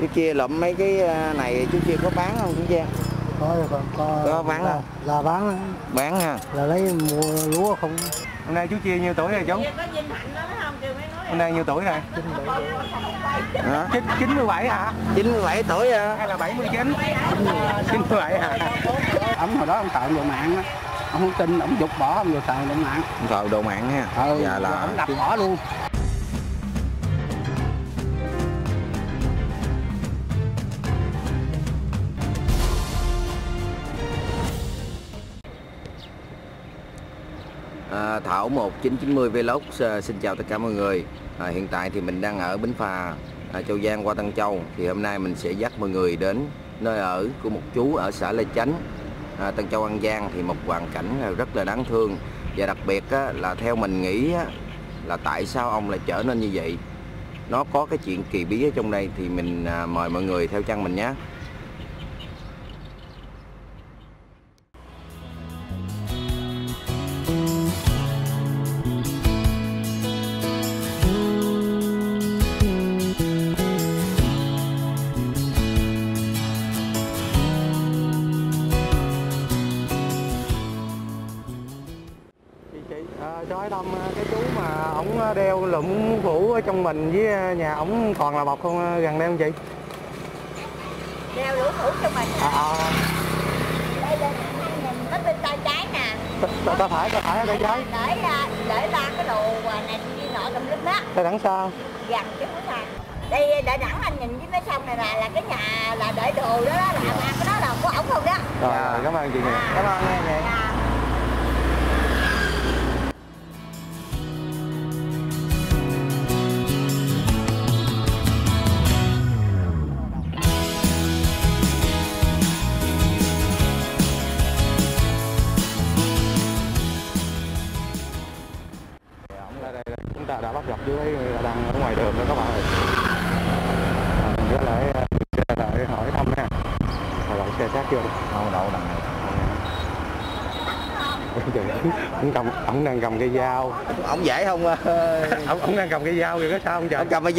Chú Chia lụm mấy cái này chú Chia có bán không chú Chia? Có bán không? Là bán. Bán ha? Là lấy mua lúa không? Hôm nay chú Chia nhiêu tuổi rồi chú? Hôm nay nhiêu tuổi rồi? 97 hả? 97 tuổi hả? Hay là 79? 97 hả? Ổng hồi đó ông tạo đồ mạng đó. Ông không tin, ổng dục bỏ, ông vừa tạo đồ mạng. Ông tạo đồ mạng nha. Ừ, giờ là ổng đập bỏ luôn. Thảo 1990 Vlogs xin chào tất cả mọi người. Hiện tại thì mình đang ở Bến Phà, Châu Giang qua Tân Châu. Thì hôm nay mình sẽ dắt mọi người đến nơi ở của một chú ở xã Lê Chánh, Tân Châu, An Giang. Thì một hoàn cảnh rất là đáng thương. Và đặc biệt là theo mình nghĩ là tại sao ông lại trở nên như vậy. Nó có cái chuyện kỳ bí ở trong đây. Thì mình mời mọi người theo chân mình nhé. Đeo lụm vũ ở trong mình với nhà ổng còn là bọc không gần đây không chị? Đeo lụm vũ trong mình. Đây là nó bên tay trái nè. Tay phải ở tay trái. Để ba cái đồ này như nọ tùm lum đó. Tay đẳng sao? Gần chứ không sao. Đây để đẳng anh nhìn với mấy sông này là cái nhà là để đồ đó là ba cái đó là của ổng không đó. Rồi cảm ơn chị nhiều. Cảm ơn nha chị. Đã bắt gặp dưới đang ở ngoài đường đó các bạn ơi. Mình lại hỏi thăm ha. Đậu xe sát chưa? Không đậu đằng này. Ông đang cầm cây dao. Ông dễ không? Ông đang cầm cây dao rồi có sao không trời? Ông cầm cây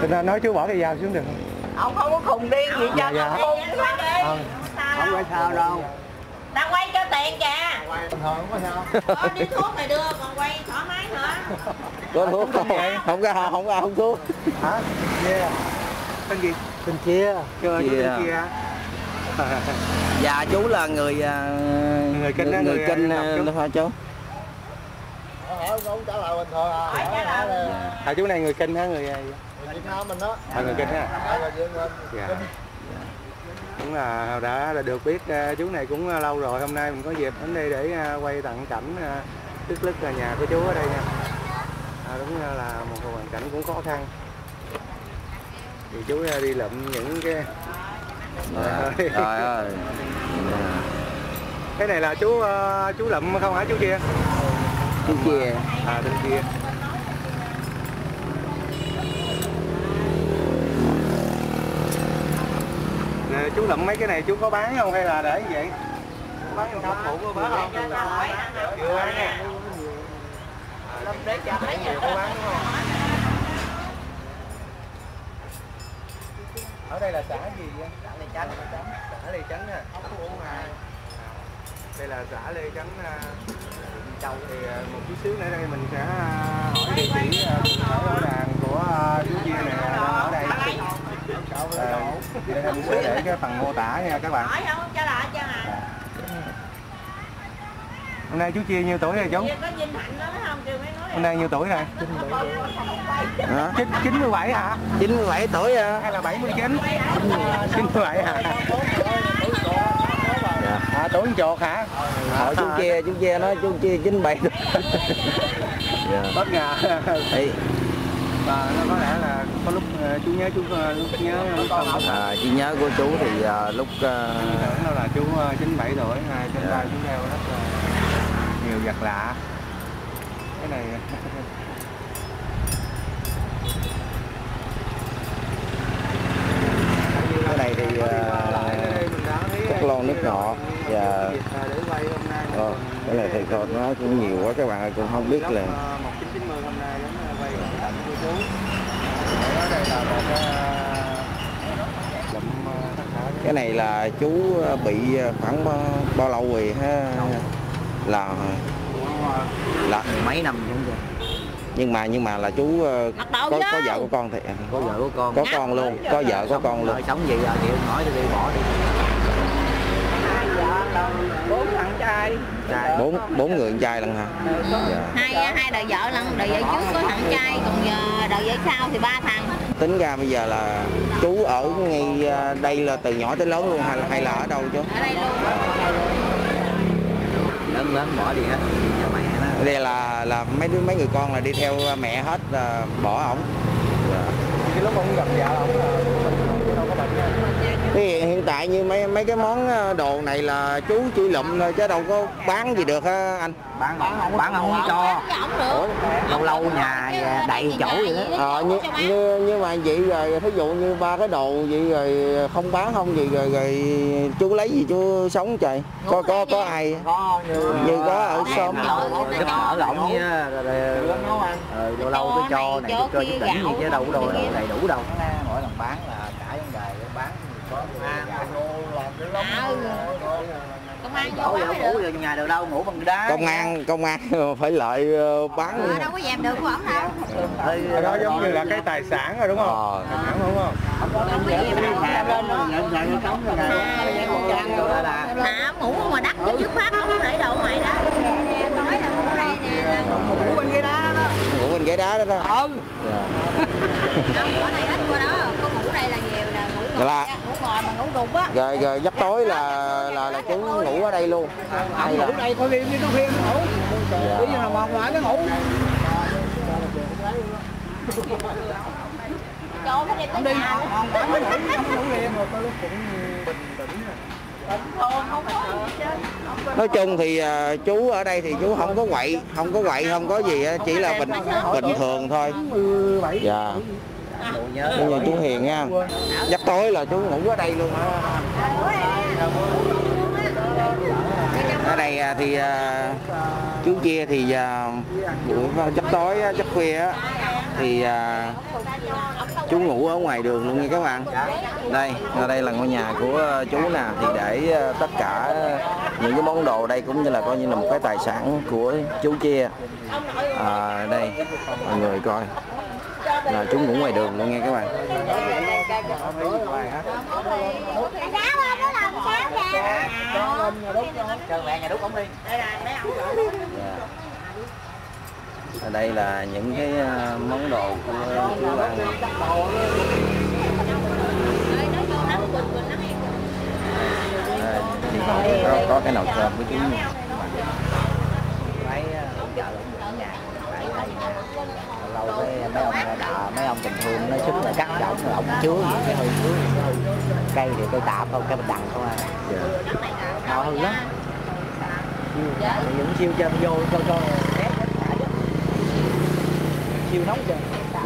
dao. Nói chú bỏ cây dao xuống được. Ông không có khùng điên gì cho nó khùng quá đi. Không phải sao đâu. Ta quay cho tiền kìa. Không có sao. Có đi thuốc mày đưa còn quay thoải mái nữa. Có thuốc không? Không thuốc. Hả? Chia. Tên gì? Tên Chia. Tên Chia. Dạ chú là người kinh đúng không chú? Không trả lời bình thường à. Chú này người kinh hả? Người Việt Nam mình đó. Người kinh ha. Dạ. Cũng là đã được biết chú này cũng lâu rồi. Hôm nay mình có dịp đến đây để quay tặng cảnh tức lức nhà của chú ở đây nha. Đúng là một hoàn cảnh cũng khó khăn. Thì chú đi lượm những cái. Trời ơi. Cái này là chú lượm không hả chú kia? Chú Chia. Chú Chia. Nè, chú lụm mấy cái này chú có bán không hay là để như vậy? Bán không? Không phụ bán không? Chưa bán nha. Để chặt mấy nhiều không bán đúng không? Ở đây là xã gì vậy? Xã Lê Chánh. Xã Lê Chánh à? Đây là xã Lê Chánh. Thì một chút xíu nữa đây mình sẽ hỏi địa chỉ cửa hàng của chú Chia này ở đây. Mình sẽ để cái phần mô tả nha các bạn. Hôm nay chú Chia nhiêu tuổi rồi chú? Hôm nay nhiêu tuổi rồi? 97 hả? 97 tuổi hả? Hay là 79? 97 hả? Tuổi chuột hả? Hỏi chú Chia nói chú Chia 97. Bất ngờ. Và nó có lẽ là có lúc chú nhớ trí nhớ của chú thì lúc nó là chú 97 tuổi, 2 trên 3 chú theo rất là nhiều vật lạ. Cái này cái này thì nước ngọt và cái này thầy sọt nó cũng nhiều quá các bạn ơi, cũng không biết là cái này là chú bị khoảng bao lâu rồi ha? Là mấy năm rồi. Nhưng mà là chú có vợ có con thì có vợ có con. Có con luôn, có vợ có con luôn. Sống gì chị nói đi bỏ đi. Bốn thằng trai. Bốn người con trai lần hả? Hai đời vợ lần, đời vợ trước có thằng trai còn đời vợ sau thì 3 thằng. Tính ra bây giờ là chú ở ngay đây là từ nhỏ tới lớn luôn hay là ở đâu chú? Ở đây luôn. Lớn bỏ đi hết. Đây là mấy người con là đi theo mẹ hết, bỏ ổng. Cái lúc ông gặp vợ ổng là đâu có bệnh nha. Hiện tại như mấy cái món đồ này là chú chỉ lụm thôi chứ đâu có bán gì được ha anh. Bán không cho. Lâu lâu nhà đầy chỗ vậy đó. Nhưng mà vậy rồi thí dụ như ba cái đồ vậy rồi không bán không gì rồi chú lấy gì chú sống trời. Có ai như có ở xóm giúp ở lộn nha, lâu lâu cứ cho này cho tỉnh gì chứ đâu có đồ đầy đủ đâu. Mỗi lần bán là cả vấn đề bán. Công an phải lợi bán. Đâu có dẹp được của ổng đâu. Đó giống như là cái tài sản rồi đúng không? Tài sản đúng không? Thả mũ ngoài đất chứ trước pháp không thể đậu ngoài đó. Nói là mũ này nè, mũ bên ghế đá đó. Mũ bên ghế đá đó. Ừ. Mũ này ít qua đó, có mũ này là nhiều nè, mũ ngồi mà ngủ đục á. Rồi giấc tối là chú ngủ ở đây luôn. Ông ngủ đây coi phim với nó phim ngủ. Bây giờ mà ngoài nó ngủ. Cho nó đi tới nhà. Không ngủ liền rồi coi lúc cũng bình tĩnh. Nói chung thì chú ở đây thì chú không có quậy, không có gì, chỉ là bình thường thôi. Dạ. Bây giờ chú hiền nha. Giấc tối là chú ngủ ở đây luôn á. Ở đây thì chú Chia thì giấc tối giấc khuya á thì chú ngủ ở ngoài đường luôn nha các bạn. Đây là ngôi nhà của chú nè, thì để tất cả những cái món đồ đây cũng như là coi như là một cái tài sản của chú Chia. Đây mọi người coi là chú ngủ ngoài đường luôn nghe các bạn. Ở đây là những cái món đồ của chú ăn. Có cái nồi cơm của chú nha. Mấy ông bình thường nó sức là cắt rộng là ổng chứa gì cái hơi chứa cây thì cây tạp không, cây bình đằng không à. Màu hư lắm. Những siêu chân vô cho siêu nóng chưa.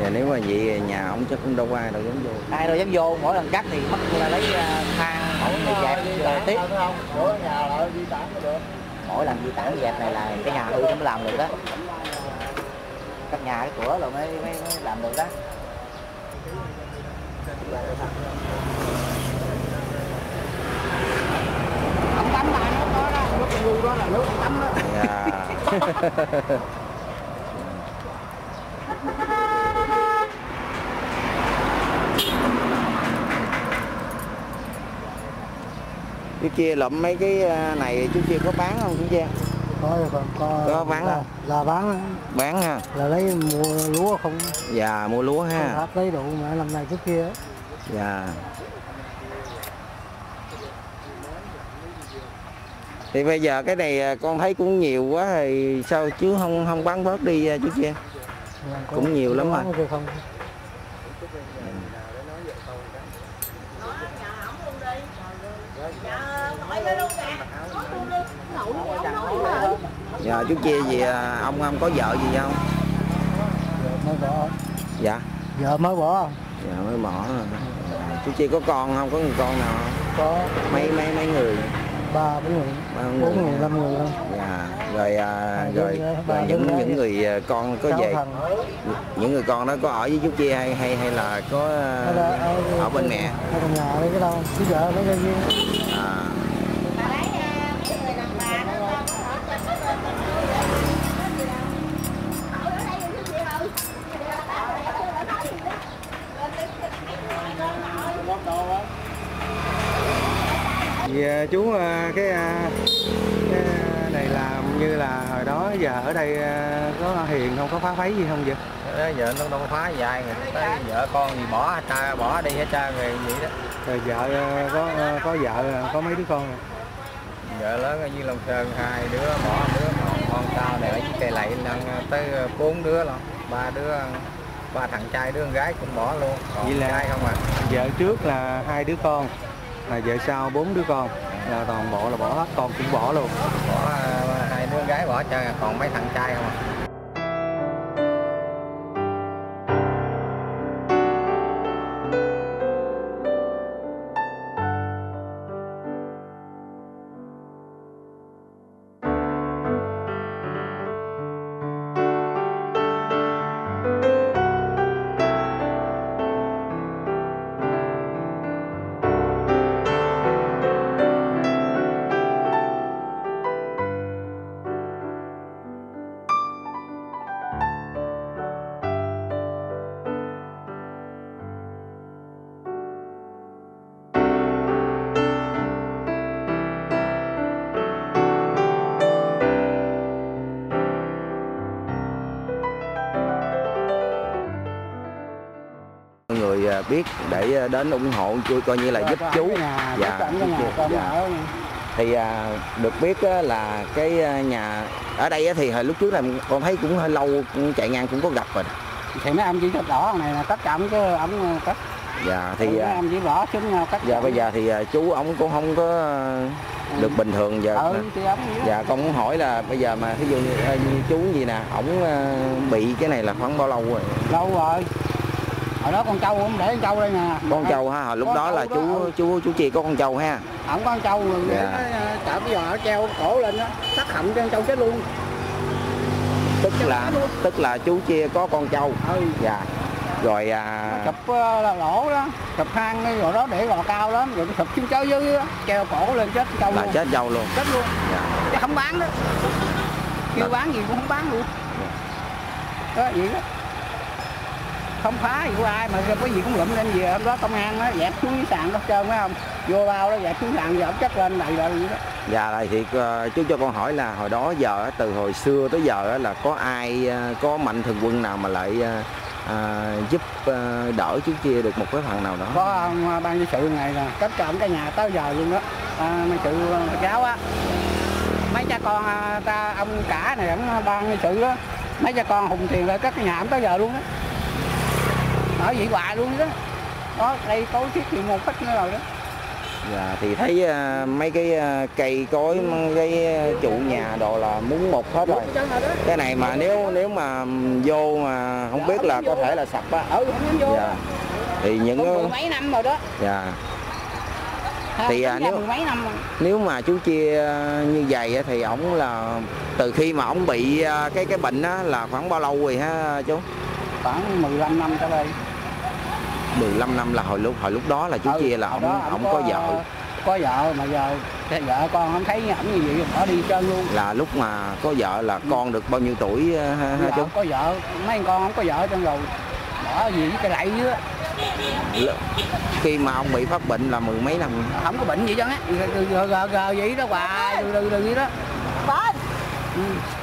Dạ nếu mà vậy nhà ổng chắc cũng đâu ai đâu dám vô. Ai đâu dám vô, mỗi lần cắt thì mất là lấy thang mỗi người dẹp rồi tiếp. Mỗi lần di tản dẹp này là cái nhà hư nó mới làm được đó. Các nhà cái cửa rồi mới làm được đó. Ông tắm lại nó có đó, nước ngu đó là nước tắm đó. Chú Chia lụm mấy cái này chú Chia có bán không chú Chia? Có bán không? Là bán ha, là lấy mua lúa không. Dạ mua lúa ha, không lấy đủ mà làm này trước kia. Dạ thì bây giờ cái này con thấy cũng nhiều quá thì sao chứ không bán bớt đi chú Chia? Dạ, cũng nhiều lắm rồi không. Dạ chú Chia gì ông có vợ gì không? Vợ mới bỏ. Dạ. Vợ mới bỏ không? Dạ mới bỏ. Chú Chia có con không? Có người con nào không? Có. Mấy người. 3, 4 người, 5 người luôn. Dạ. Rồi những người con có về, những người con đó có ở với chú Chia hay là có ở bên mẹ? Ở bên nhà đấy, cái đâu chú vợ nó gây à. Thì chú cái này là như là hồi đó giờ ở đây có hiền không, có phá phấy gì không vậy? Vợ nó đâu có phá gì ai, vợ con gì bỏ cha bỏ đi hết cha người vậy đó. Rồi vợ có vợ có mấy đứa con? Vợ lớn như Long Sơn 2 đứa bỏ 1 đứa, con tao này ở dưới cây lậy đang tới 4 đứa luôn, 3 đứa. 3 thằng trai đứa con gái cũng bỏ luôn. Còn vậy là trai không à. Vợ trước là 2 đứa con, là vợ sau 4 đứa con, là toàn bộ là bỏ hết, con cũng bỏ luôn. Bỏ 2 đứa con gái bỏ chơi, còn mấy thằng trai không à. Biết để đến ủng hộ chú, coi như là giúp chú. Dạ. Thì được biết là cái nhà ở đây thì hồi lúc trước là con thấy cũng hơi lâu, chạy ngang cũng có gặp rồi. Thì mấy ông chỉ cắt đỏ này là tất cả ổng chứ ổng cắt. Dạ thì mấy ông chỉ bỏ xuống cắt. Dạ bây giờ thì chú ổng cũng không có được bình thường giờ. Dạ con muốn hỏi là bây giờ mà ví dụ như chú gì nè, ổng bị cái này là khoảng bao lâu rồi? Lâu rồi. Hồi đó con trâu không để con trâu đây nè. Con trâu ha, hồi lúc đó là chú Chia có con trâu ha. Ổng có con trâu rồi, chở cái giò treo cổ lên đó, tắt hậm cho con trâu chết luôn. Tức là chú Chia có con trâu. Ừ. Dạ. Rồi chụp lỗ đó, chụp hang rồi đó để gò cao lắm, rồi chụp xuống chớ dưới đó, treo cổ lên chết trâu luôn. Là chết trâu luôn. Chết luôn. Dạ. Chứ không bán đó. Kêu bán gì cũng không bán luôn. Đó vậy đó. Không phá gì của ai mà cái gì cũng lụm lên về hôm đó công an nó dẹp xuống dưới sàn đó trơn phải không? Vô bao đó dẹp xuống sàn dẹp chất lên đầy rồi vậy đó. Dạ này thì chú cho con hỏi là hồi đó giờ từ hồi xưa tới giờ là có ai có mạnh thường quân nào mà lại giúp đỡ chú Chia được một cái phần nào đó? Có ông ban sự này là cách trộm cái nhà tới giờ luôn đó. Ban sự cháu á. Mấy cha con ta ông cả này ông ban sự đó. Mấy cha con hùng tiền lại cất cái nhà tới giờ luôn đó. Ở vậy hoài luôn đó. Đó, đây có thiết bị một cách nữa rồi đó. Dạ, thì thấy mấy cái cây cối, cái trụ nhà đồ là muốn một hết rồi. Cái này mà nếu mà vô mà không biết là có thể là sập á. Ừ, không dám vô. Dạ. Thì những mười mấy năm rồi đó. Dạ. Thì nếu mà chú Chia như vậy thì ổng là từ khi mà ổng bị cái bệnh á là khoảng bao lâu rồi ha chú? Khoảng 15 năm trở đây. 15 năm là hồi lúc đó là chú Chia là ổng có vợ. Có vợ mà giờ vợ con không thấy ổng như vậy bỏ đi trơn luôn. Là lúc mà có vợ là con được bao nhiêu tuổi ha chú? Có vợ, mấy con không có vợ trơn rồi. Bỏ gì cái lạy dưới á. Khi mà ông bị phát bệnh là mười mấy năm. Không có bệnh gì trơn á. Gờ vậy đó hoài, đừ vậy đó. Bệnh.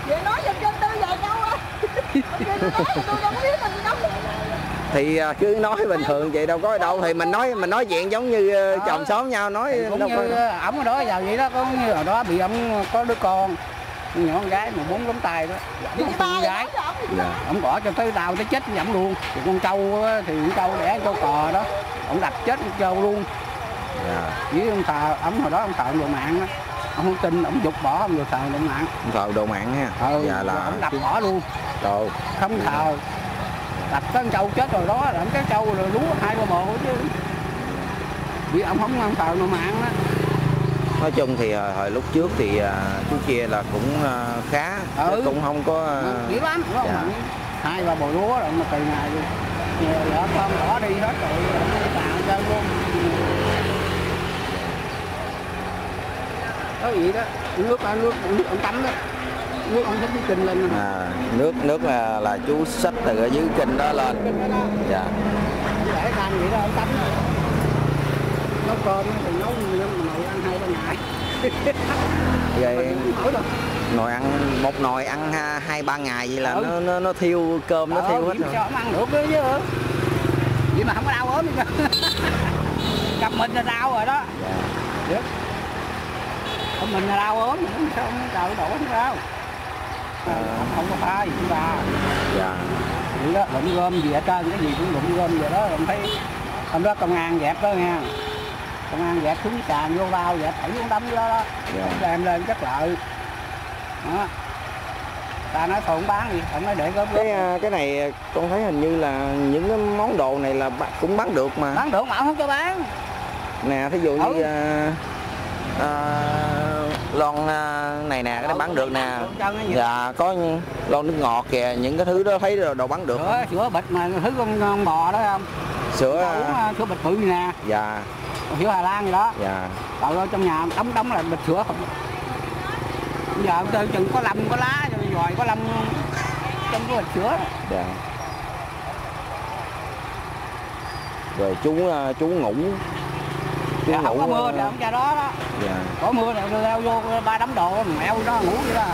Vậy nói cho tư về đâu á. Thì cứ nói bình thường vậy đâu có đâu, thì mình nói chuyện giống như chồng xóm nhau nói cũng đâu như ổng đó vào vậy đó, có như ở đó bị ổng có đứa con nhỏ con gái mà 4 lóng tay đó, con gái ổng bỏ cho tới tao tới chết ổng luôn. Thì con trâu thì con trâu đẻ trâu cò đó ổng đập chết con trâu luôn. Với ông thờ ổng hồi đó ông thờ đồ mạng đó. Ông không tin, ổng dục bỏ, ông vừa thờ đồ mạng. Ông thờ đồ mạng ha. Ừ, dạ là ổng đập bỏ luôn. Đồ. Không thờ. Đập tới con trâu chết rồi đó, đập cái trâu rồi lúa 2 qua 1 chứ. Vì ổng không thờ đồ mạng đó. Nói chung thì hồi lúc trước thì chú Chia là cũng khá, cũng không có dữ lắm, hai ba bồi lúa rồi mà từ ngày luôn, lỡ con bỏ đi hết rồi tàn ra luôn. Có gì đó, nước ông tắm đó, nước ông xách dưới kinh lên. À, nước là chú xách từ ở dưới kinh đó lên. Dạ. Để than vậy đó ông tắm. Nấu cơm thì nấu nồi ăn hai ba ngày. Vậy nồi ăn một nồi ăn 2-3 ngày vậy là nó thiêu cơm nó thiêu hết rồi. Cho ăn được chứ. Vậy mà không có đau ốm chứ. Gặp mình là đau rồi đó. Dạ. Mình là đau ốm sao đau đổ không sao không có phai chúng ta dạ đó đụng gom gì ở trên cái gì cũng đụng gom vậy đó mình thấy hôm đó công an dẹp đó nha, công an dẹp xuống sàn vô bao dẹp thẳng xuống đấm đó đó dạ. Em lên chất lợi đó ta nói thôi không bán gì không nói để góp cái này con thấy hình như là những cái món đồ này là cũng bán được mà không cho bán nè, thí dụ như lon này nè, cái đó bán được nè. Dạ, có lon nước ngọt kìa, những cái thứ đó thấy đồ bán được. Sữa bịch mà thứ con bò đó không? Sữa bịch bự nè. Dạ. Sữa Hà Lan gì đó. Dạ. Tàu ở trong nhà đóng là bịch sữa. Bây giờ tôi chừng có lâm có lá rồi có lâm trong cái bịch sữa. Dạ. Rồi chú ngủ. Dạ, không có mưa thì ông cha đó đó dạ. Có mưa thì leo vô ba đám đồ mẹo đó ngủ vậy đó.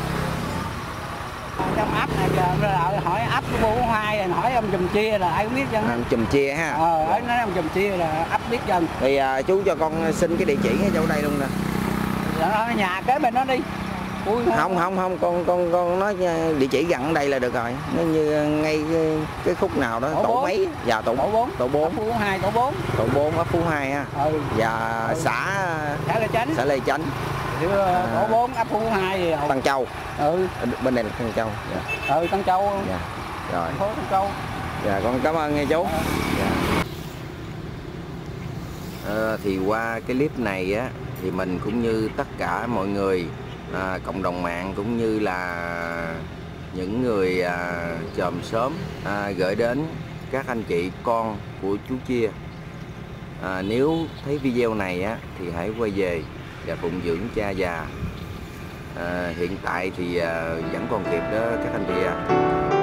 Trong ấp này giờ hỏi ấp của Phú 2 này, hỏi ông Chùm Chia là ai cũng biết dân. Ông Chùm Chia ha. Nói ông Chùm Chia là ấp biết dân. Thì chú cho con xin cái địa chỉ ở chỗ đây luôn nè. Dạ, nhà kế bên nó đi. Ui, không con nói địa chỉ gần ở đây là được rồi. Nó như ngay cái khúc nào đó tổ mấy? Dạ tổ 4. Phú 2 tổ 4. Tổ 4 ở Phú 2 ha. Và xã Lê Chánh. Xã Lê Chánh. Tổ 4 ấp Phú 2 Tân Châu. Bên này là Tân Châu. Dạ. Tân Châu. Dạ. Rồi. Phố Tân Châu. Dạ con cảm ơn nghe chú. Dạ. Thì qua cái clip này á thì mình cũng như tất cả mọi người cộng đồng mạng cũng như là những người chòm xóm gửi đến các anh chị con của chú Chia. Nếu thấy video này á, thì hãy quay về và phụng dưỡng cha già. Hiện tại thì vẫn còn kịp đó các anh chị ạ.